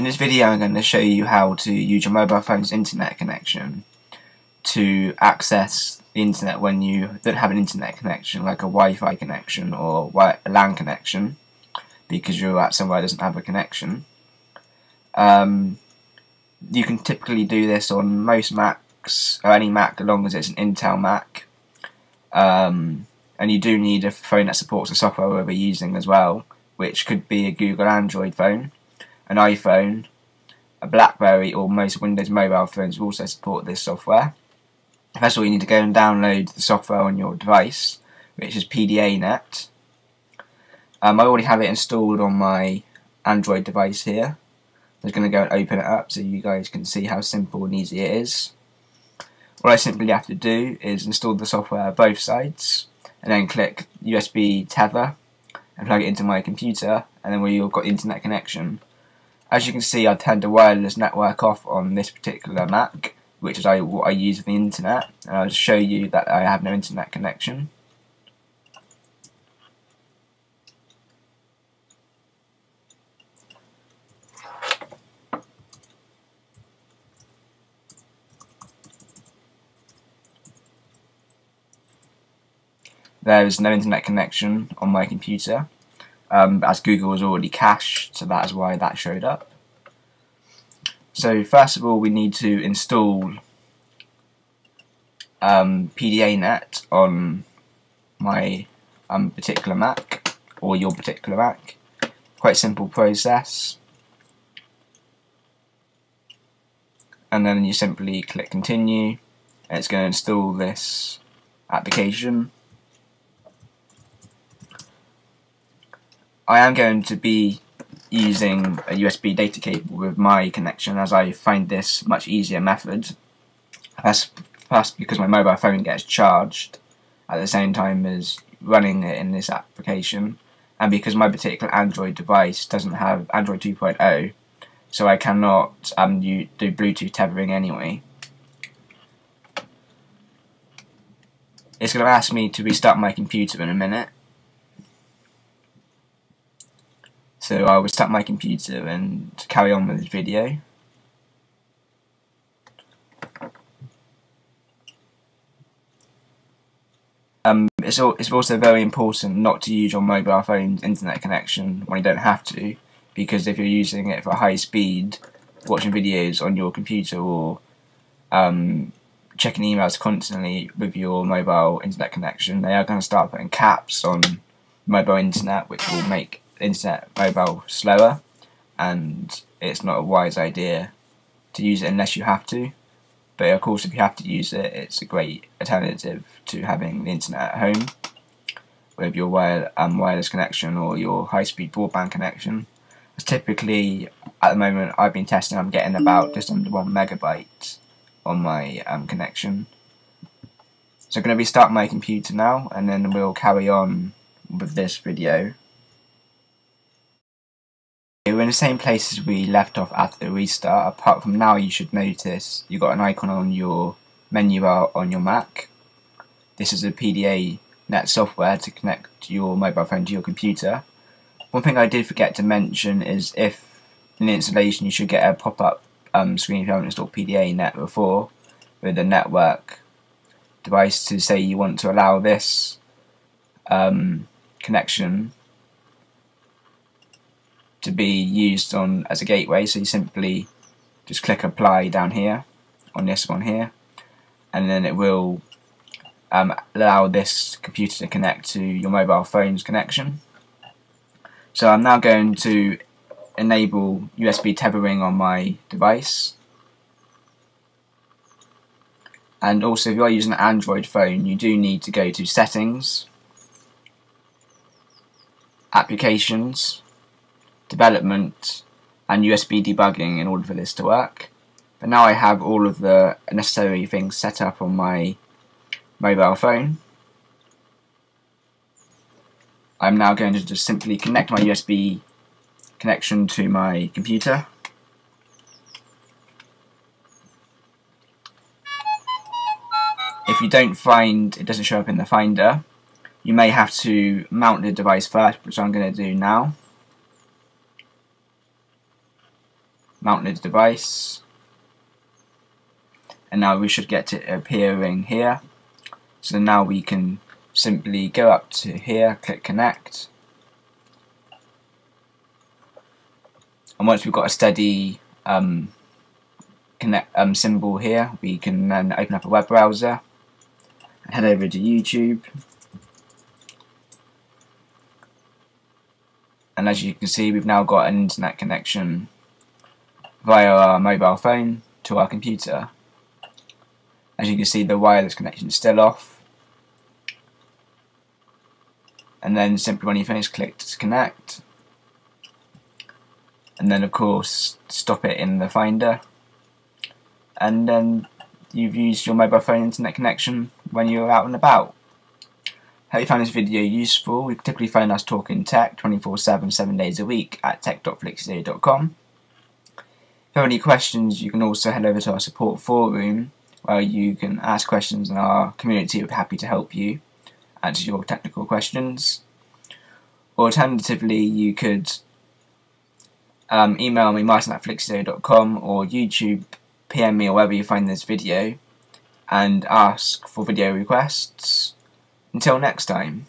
In this video I'm going to show you how to use your mobile phone's internet connection to access the internet when you don't have an internet connection, like a Wi-Fi connection or a LAN connection, because you're at somewhere that doesn't have a connection. You can typically do this on most Macs, or any Mac as long as it's an Intel Mac, and you do need a phone that supports the software we're using as well, which could be a Google Android phone, an iPhone, a BlackBerry, or most Windows mobile phones will also support this software. First of all, you need to go and download the software on your device, which is PDAnet. I already have it installed on my Android device here. I'm just going to go and open it up so you guys can see how simple and easy it is. All I simply have to do is install the software on both sides and then click USB Tether and plug it into my computer, and then we've got internet connection. As you can see, I've turned the wireless network off on this particular Mac, which is what I use for the internet, and I'll just show you that I have no internet connection. There is no internet connection on my computer, as Google was already cached, so that is why that showed up. So first of all, we need to install PDAnet on my particular Mac, or your particular Mac. Quite simple process. And then you simply click continue, and it's going to install this application. I am going to be using a USB data cable with my connection, as I find this much easier method. That's plus because my mobile phone gets charged at the same time as running it in this application, and because my particular Android device doesn't have Android 2.0, so I cannot do Bluetooth tethering anyway. It's going to ask me to restart my computer in a minute. So I will start my computer and carry on with this video. It's also very important not to use your mobile phone's internet connection when you don't have to, because if you're using it for high speed, watching videos on your computer, or checking emails constantly with your mobile internet connection, they are going to start putting caps on mobile internet, which will make internet mobile slower, and it's not a wise idea to use it unless you have to. But of course, if you have to use it, it's a great alternative to having the internet at home with your wireless connection or your high-speed broadband connection. As typically at the moment I've been testing, I'm getting about just under 1 megabyte on my connection. So I'm going to restart my computer now, and then we'll carry on with this video. We're in the same place as we left off after the restart, apart from now you should notice you've got an icon on your menu bar on your Mac. This is a PDAnet software to connect your mobile phone to your computer. One thing I did forget to mention is if in the installation you should get a pop-up screen if you haven't installed PDAnet before with a network device to say you want to allow this connection to be used on as a gateway. So you simply just click apply down here on this one here, and then it will allow this computer to connect to your mobile phone's connection. So I'm now going to enable USB tethering on my device, and also if you are using an Android phone you do need to go to Settings, Applications, Development, and USB debugging in order for this to work. But now I have all of the necessary things set up on my mobile phone. I'm now going to just simply connect my USB connection to my computer. If you don't find it doesn't show up in the Finder, you may have to mount the device first, which I'm going to do now. mounted device, and now we should get it appearing here. So now we can simply go up to here, click connect, and once we've got a steady symbol here, we can then open up a web browser and head over to YouTube. And as you can see, we've now got an internet connection via our mobile phone to our computer. As you can see, the wireless connection is still off. And then simply when you finish, click to connect. And then of course stop it in the Finder. And then you've used your mobile phone internet connection when you're out and about. Hope you found this video useful. You can typically find us talking tech 24/7, 7 days a week at tech.felxo.com. If you have any questions, you can also head over to our support forum where you can ask questions and our community will be happy to help you answer your technical questions. Alternatively, you could email me martin@felxo.com or YouTube PM me or wherever you find this video and ask for video requests. Until next time.